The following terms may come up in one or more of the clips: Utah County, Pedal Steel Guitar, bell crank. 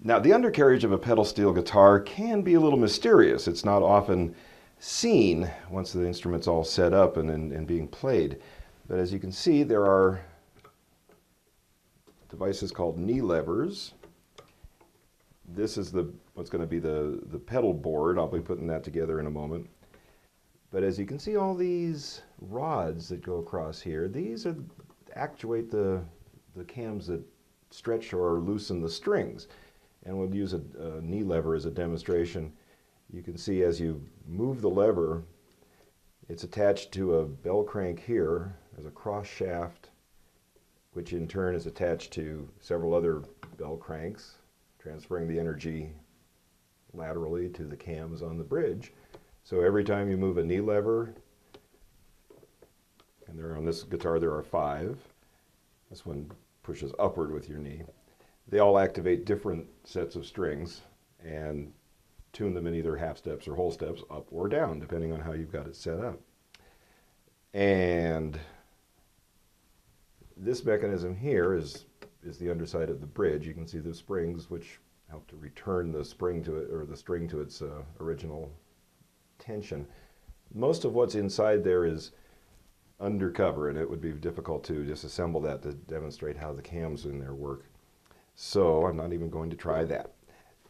Now, the undercarriage of a pedal steel guitar can be a little mysterious. It's not often seen once the instrument's all set up and being played. But as you can see, there are devices called knee levers. This is what's going to be the pedal board. I'll be putting that together in a moment. But as you can see, all these rods that go across here, these are, actuate the cams that stretch or loosen the strings. And we'll use a knee lever as a demonstration. You can see as you move the lever, it's attached to a bell crank here as a cross shaft, which in turn is attached to several other bell cranks, transferring the energy laterally to the cams on the bridge. So every time you move a knee lever, and there on this guitar there are 5, this one pushes upward with your knee, they all activate different sets of strings and tune them in either half steps or whole steps, up or down, depending on how you've got it set up. And this mechanism here is the underside of the bridge. You can see the springs which help to return the spring to it, or the string to its original tension. Most of what's inside there is undercover, and it would be difficult to disassemble that to demonstrate how the cams in there work. So I'm not even going to try that.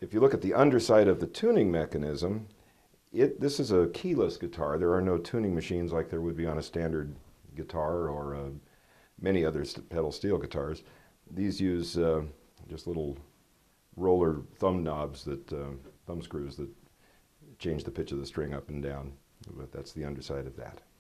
If you look at the underside of the tuning mechanism, this is a keyless guitar. There are no tuning machines like there would be on a standard guitar or many other pedal steel guitars. These use just little roller thumb knobs, thumb screws that change the pitch of the string up and down. But that's the underside of that.